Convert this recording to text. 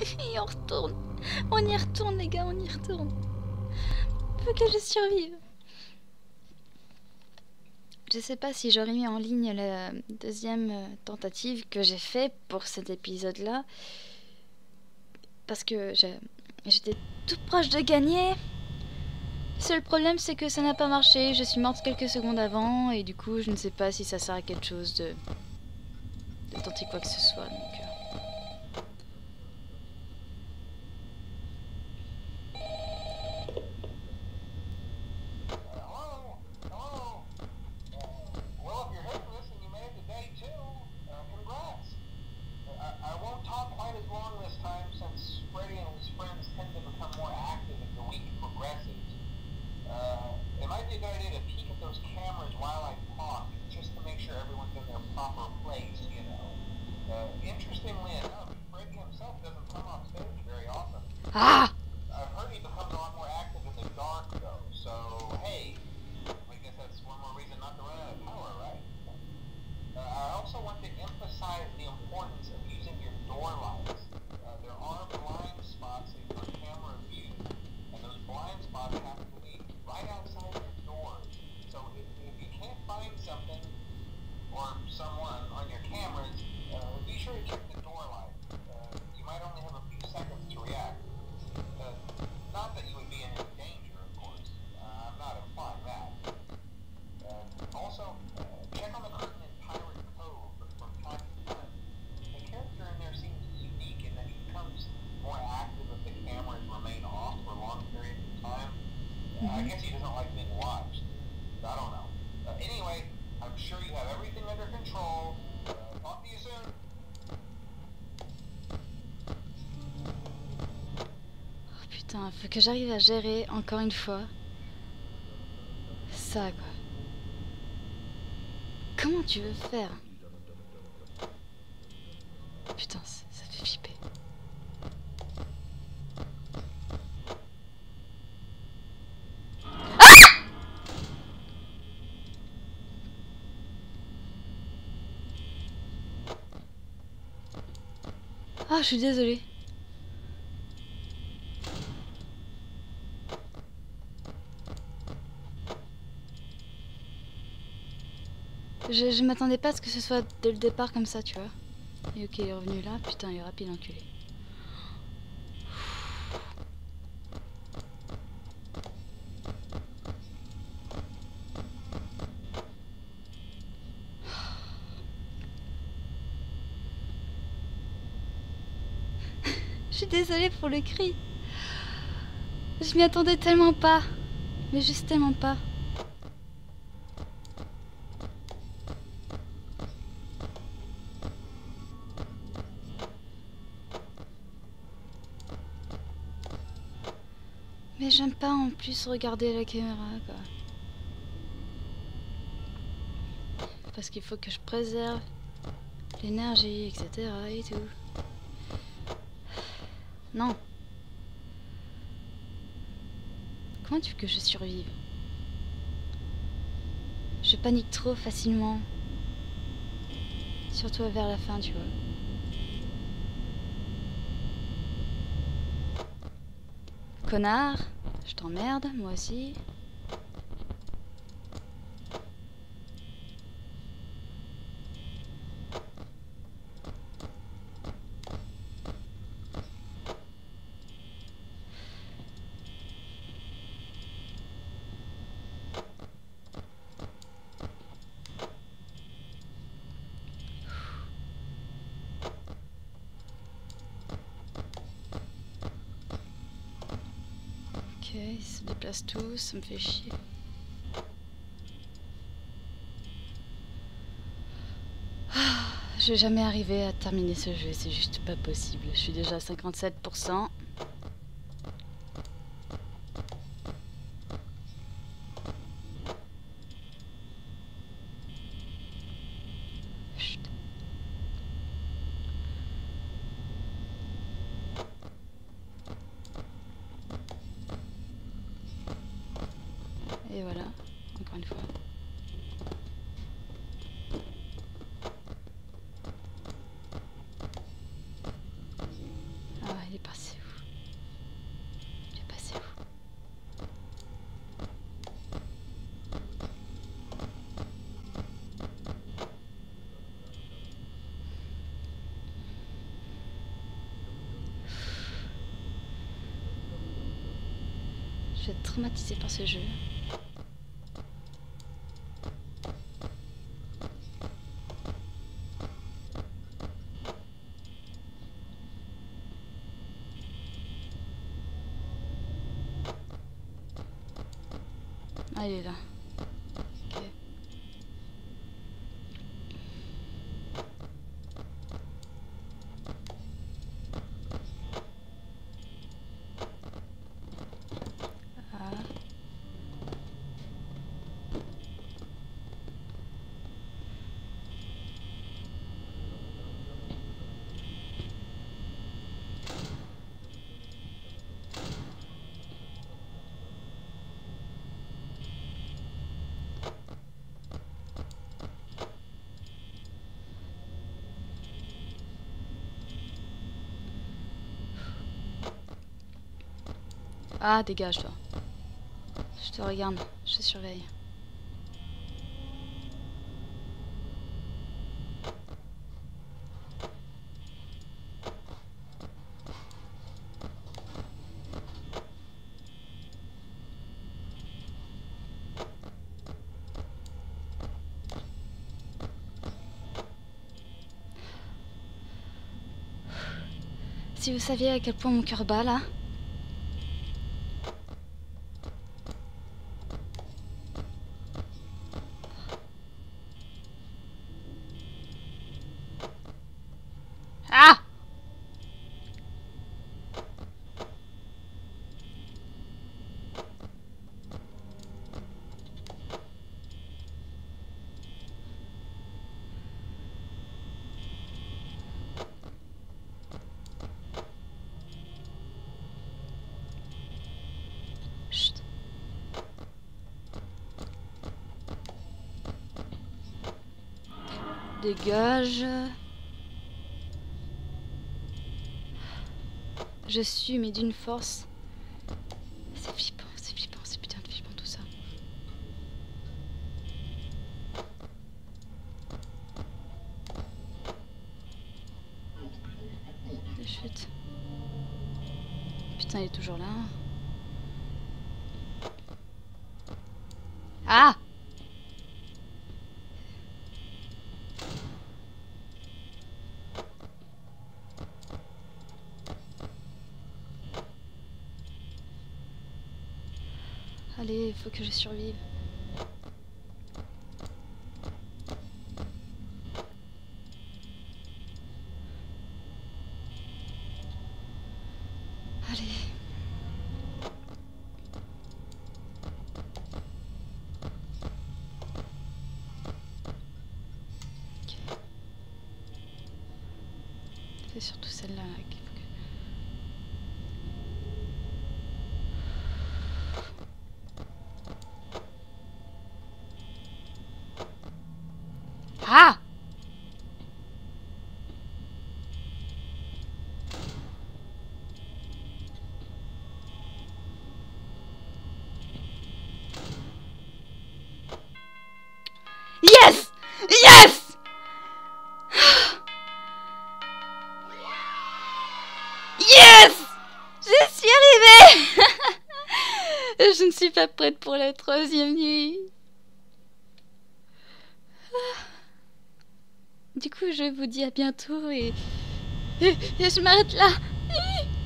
Et on retourne. On y retourne, les gars, on y retourne. Faut que je survive. Je sais pas si j'aurais mis en ligne la deuxième tentative que j'ai fait pour cet épisode-là. Parce que j'étais toute proche de gagner. Seul problème, c'est que ça n'a pas marché. Je suis morte quelques secondes avant et du coup, je ne sais pas si ça sert à quelque chose de tenter quoi que ce soit. Donc... Ah! Putain, faut que j'arrive à gérer encore une fois ça, quoi. Comment tu veux faire? Putain, ça fait flipper. Ah! Ah, je suis désolée. Je m'attendais pas à ce que ce soit dès le départ comme ça, tu vois. Et ok, il est revenu là. Putain, il est rapide, enculé. Je suis désolée pour le cri. Je m'y attendais tellement pas. Mais juste tellement pas. Mais j'aime pas en plus regarder la caméra, quoi. Parce qu'il faut que je préserve l'énergie, etc. et tout. Non. Comment tu veux que je survive? Je panique trop facilement. Surtout vers la fin, tu vois. Connard, je t'emmerde, moi aussi. Ok, ils se déplacent tous, ça me fait chier. Ah, je vais jamais arriver à terminer ce jeu, c'est juste pas possible. Je suis déjà à 57%. Et voilà, encore une fois. Ah, il est vous êtes traumatisé par ce jeu. Ah, il est là. Ok. Ah. Ah, dégage-toi. Je te regarde, je te surveille. Si vous saviez à quel point mon cœur bat là. Dégage. Je suis, mais d'une force. C'est flippant, c'est putain de flippant tout ça. Des chutes. Putain, il est toujours là. Ah! Allez, il faut que je survive. Allez. Ok. C'est surtout celle-là qui... Ah! Yes! Yes! Yes! Je suis arrivée! Je ne suis pas prête pour la troisième nuit. Du coup, je vous dis à bientôt et je m'arrête là.